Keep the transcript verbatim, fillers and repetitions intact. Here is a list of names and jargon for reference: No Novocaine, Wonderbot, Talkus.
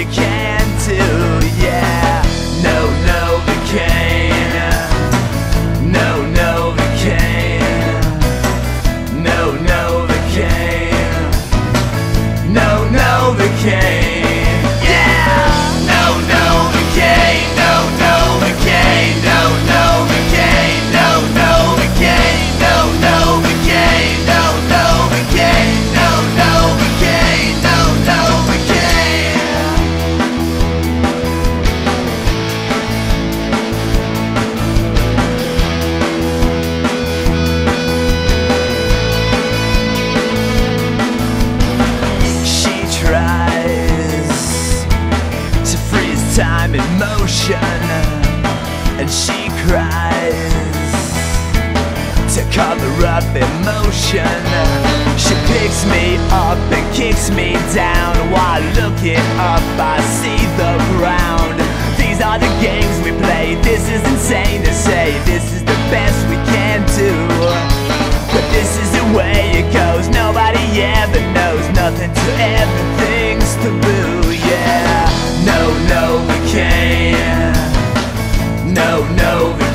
You can do, yeah. No Novocaine. No Novocaine. No Novocaine. No Novocaine. Yeah. No Novocaine. No Novocaine. No Novocaine. No Novocaine. No Novocaine. No Novocaine. No Novocaine. No Novocaine. Time in motion, and she cries to cover up emotion. She picks me up and kicks me down. While looking up, I see the ground. These are the games we play. This is insane to say. This is the best we can do, but this is the way it goes. Nobody ever knows. Nothing to everything's taboo, yeah. No Novocaine. No Novocaine.